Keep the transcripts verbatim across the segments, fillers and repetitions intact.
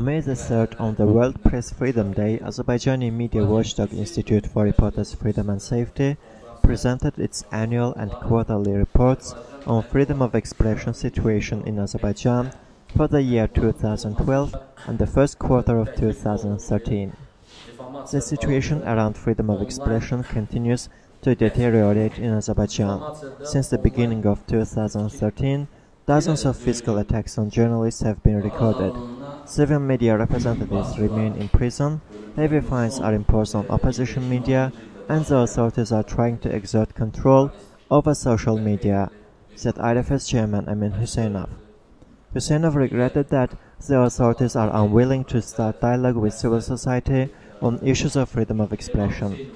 May the third, on the World Press Freedom Day, Azerbaijani media watchdog Institute for Reporters' Freedom and Safety presented its annual and quarterly reports on freedom of expression situation in Azerbaijan for the year two thousand twelve and the first quarter of two thousand thirteen. The situation around freedom of expression continues to deteriorate in Azerbaijan. Since the beginning of two thousand thirteen, dozens of physical attacks on journalists have been recorded. Seven media representatives remain in prison, heavy fines are imposed on opposition media, and the authorities are trying to exert control over social media, said I R F S chairman Emin Huseynov. Huseynov regretted that the authorities are unwilling to start dialogue with civil society on issues of freedom of expression.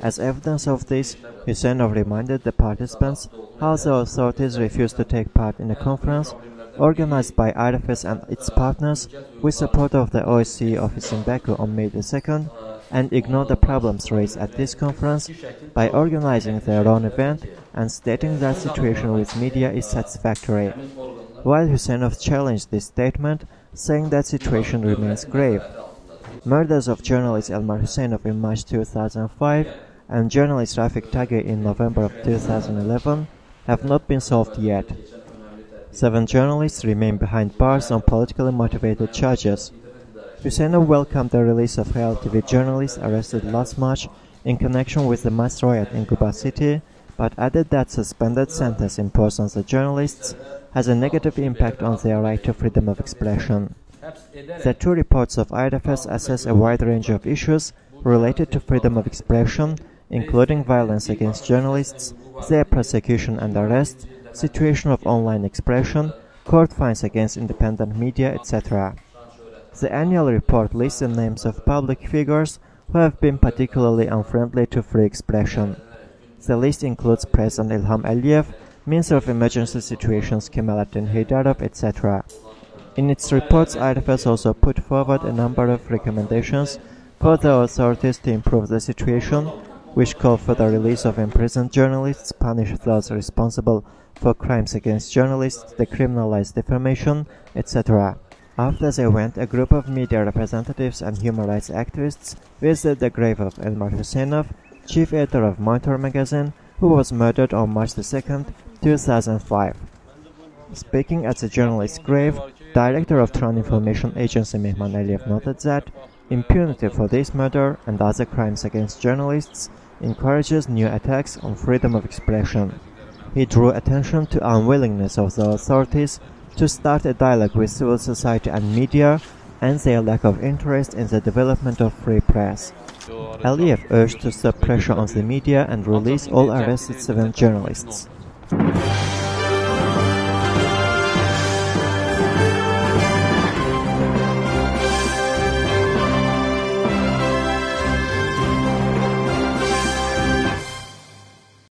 As evidence of this, Huseynov reminded the participants how the authorities refused to take part in a conference organized by I R F S and its partners with support of the O S C E office in Baku on May the second, and ignored the problems raised at this conference by organizing their own event and stating that situation with media is satisfactory, while Huseynov challenged this statement, saying that situation remains grave. Murders of journalist Elmar Huseynov in March two thousand five and journalist Rafik Taghi in November of two thousand eleven have not been solved yet. Seven journalists remain behind bars on politically motivated charges. Huseynov welcomed the release of Khayal T V journalists arrested last March in connection with the mass riot in Guba city, but added that suspended sentence imposed on the journalists has a negative impact on their right to freedom of expression. The two reports of I R F S assess a wide range of issues related to freedom of expression, including violence against journalists, their prosecution and arrest, situation of online expression, court fines against independent media, et cetera. The annual report lists the names of public figures who have been particularly unfriendly to free expression. The list includes President Ilham Aliyev, Minister of Emergency Situations Kemaladdin Heydarov, et cetera. In its reports, I R F S also put forward a number of recommendations for the authorities to improve the situation, which call for the release of imprisoned journalists, punish those responsible for crimes against journalists, decriminalize defamation, et cetera. After the event, a group of media representatives and human rights activists visited the grave of Elmar Huseynov, chief editor of Monitor magazine, who was murdered on March the second, two thousand five. Speaking at the journalist's grave, Director of Tran Information Agency Mihman Aliyev noted that impunity for this murder and other crimes against journalists encourages new attacks on freedom of expression. He drew attention to unwillingness of the authorities to start a dialogue with civil society and media, and their lack of interest in the development of free press. Aliyev urged to stop pressure on the media and release all arrested seven journalists.